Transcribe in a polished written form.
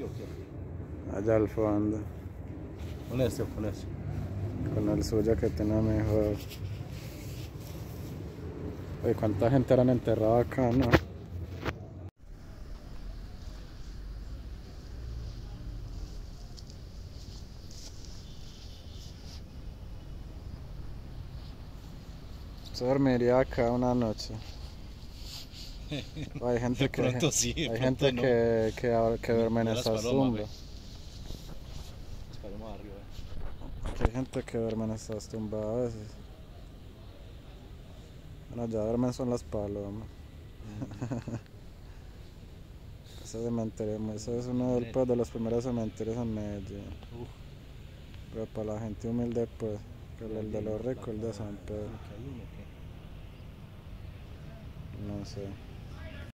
Antioquia. Allá al fondo. Con eso. Con el suyo que tiene mejor. Oye, cuánta gente eran enterrada acá, ¿no? Se dormiría acá una noche. Hay gente que, pronto sí, hay gente no. que duerme en esas tumbas. Hay gente que duerme en esas tumbas a veces. Bueno, ya duermen son las palomas. Ese cementerio, eso es uno de los primeros cementerios en Medellín. Pero para la gente humilde, pues, que el de los ricos, el de San Pedro. No sé.